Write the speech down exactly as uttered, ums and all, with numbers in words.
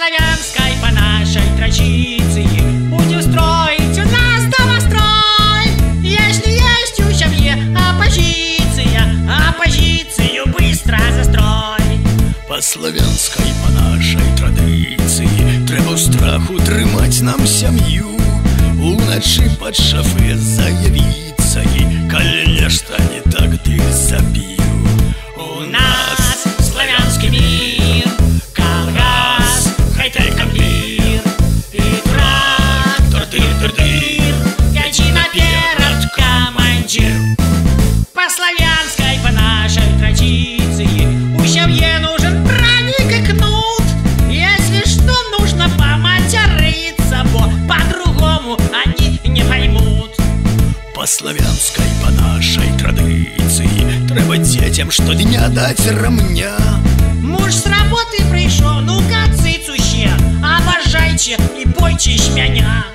славянской, по нашей традиции, будем строить у нас домострой. Если есть у семьи оппозиция, оппозицию быстро застрой. По славянской, по нашей традиції, треба в страху тримать нам сім'ю. Уночі под шафе заявиться, і коли не штані, так ти заб'ю. У нас славянський мир, колгас, хай-тек комбир, і трактор дыр-дыр-дыр, ячи наперед командир. По славянській, по нашій традиції, у сім'ї нужен праздник і кнут. Якщо що, нужно поматериться, бо по-другому они не поймут. По славянській, по нашій традиції, треба дітям щодня дать ремня. Муж з роботи прийшов, ну-ка цицуще, обожайте і бойтесь меня.